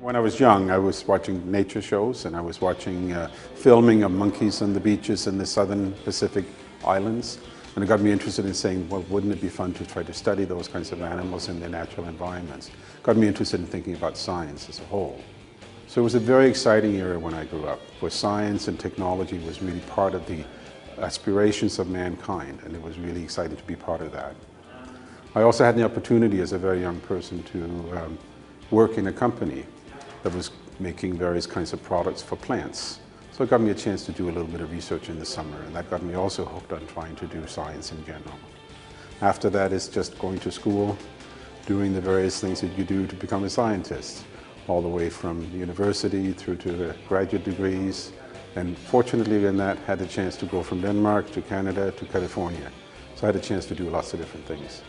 When I was young, I was watching nature shows and I was watching filming of monkeys on the beaches in the southern Pacific Islands. And it got me interested in saying, well, wouldn't it be fun to try to study those kinds of animals in their natural environments? It got me interested in thinking about science as a whole. So it was a very exciting era when I grew up, where science and technology was really part of the aspirations of mankind, and it was really exciting to be part of that. I also had the opportunity as a very young person to work in a company that was making various kinds of products for plants. So it got me a chance to do a little bit of research in the summer, and that got me also hooked on trying to do science in general. After that, it's just going to school, doing the various things that you do to become a scientist, all the way from university through to graduate degrees. And fortunately in that, had the chance to go from Denmark to Canada to California. So I had a chance to do lots of different things.